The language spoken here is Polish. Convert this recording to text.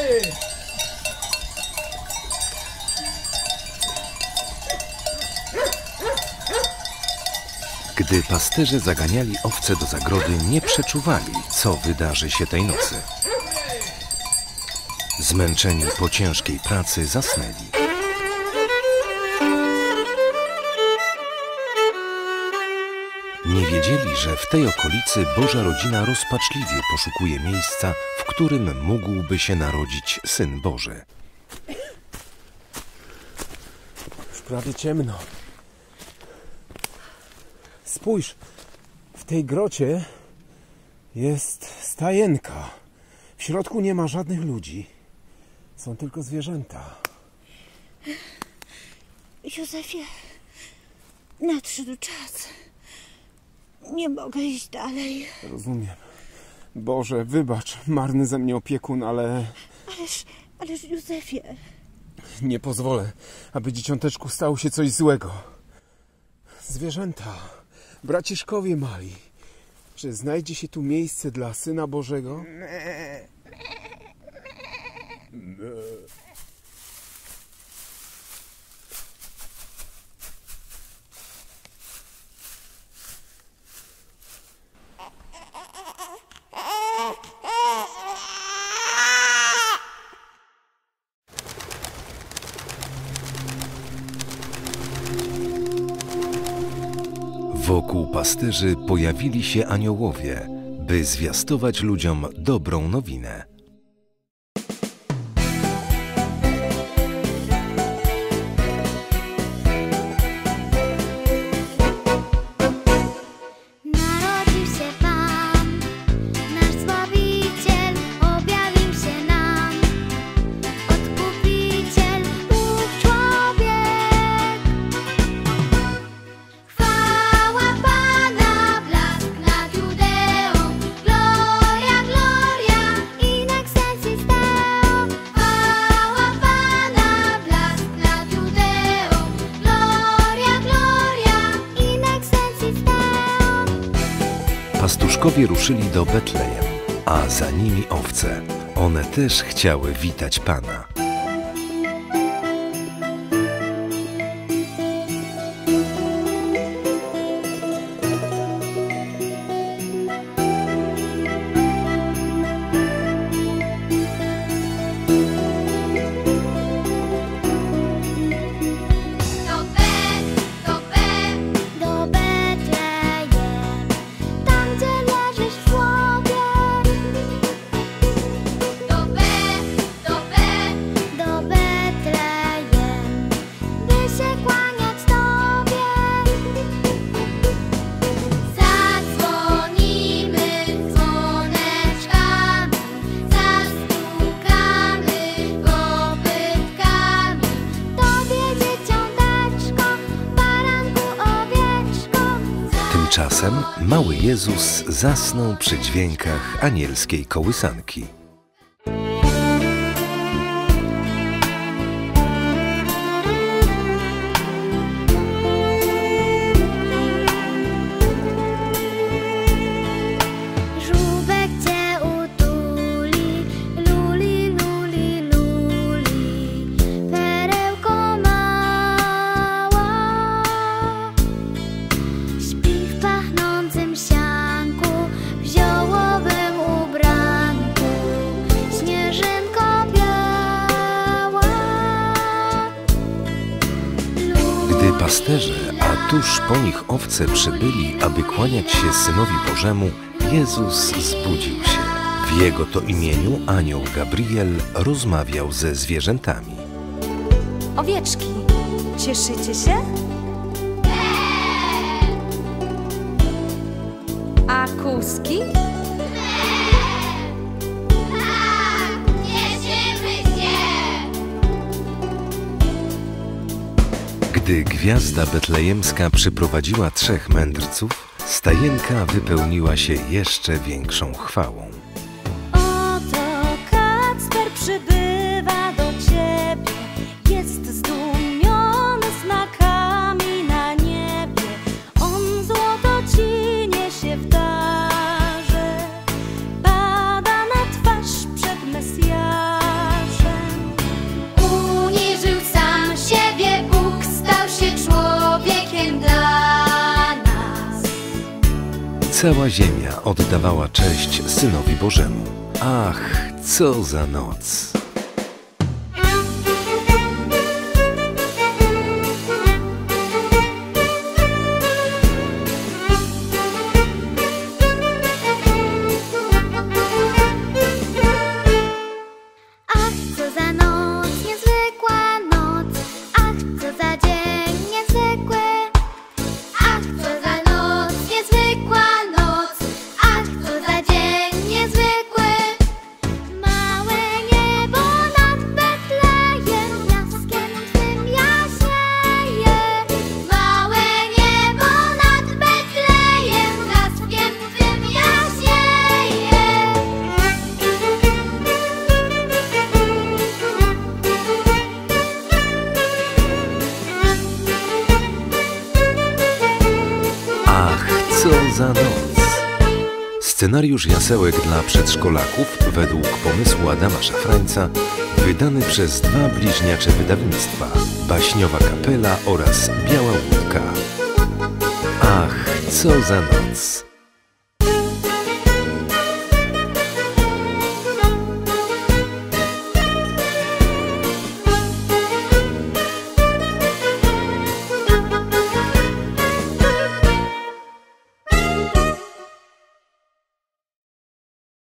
Ej! Gdy pasterze zaganiali owce do zagrody, nie przeczuwali, co wydarzy się tej nocy. Zmęczeni po ciężkiej pracy zasnęli. Nie wiedzieli, że w tej okolicy Boża Rodzina rozpaczliwie poszukuje miejsca, w którym mógłby się narodzić Syn Boży. Już prawie ciemno. Spójrz, w tej grocie jest stajenka. W środku nie ma żadnych ludzi. Są tylko zwierzęta. Józefie, nadszedł czas. Nie mogę iść dalej. Rozumiem. Boże, wybacz, marny ze mnie opiekun, ale... Ależ Józefie... Nie pozwolę, aby dzieciąteczku stało się coś złego. Zwierzęta, braciszkowie mali. Czy znajdzie się tu miejsce dla Syna Bożego? Wokół pasterzy pojawili się aniołowie, by zwiastować ludziom dobrą nowinę. Pastuszkowie ruszyli do Betlejem, a za nimi owce. One też chciały witać Pana. Czasem mały Jezus zasnął przy dźwiękach anielskiej kołysanki. Pasterze, a tuż po nich owce przybyli, aby kłaniać się Synowi Bożemu, Jezus zbudził się. W Jego to imieniu anioł Gabriel rozmawiał ze zwierzętami. Owieczki, cieszycie się? A kózki? Gdy gwiazda betlejemska przyprowadziła trzech mędrców, stajenka wypełniła się jeszcze większą chwałą. Oto Kacper przybywa do ciebie, jest zdumiony znakami na niebie. On złoto ci niesie w darze, pada na twarz przed Mesjaszem. Cała ziemia oddawała cześć Synowi Bożemu. Ach, co za noc! Scenariusz jasełek dla przedszkolaków według pomysłu Adama Szafrańca, wydany przez dwa bliźniacze wydawnictwa, Baśniowa Kapela oraz Biała Łódka. Ach, co za noc!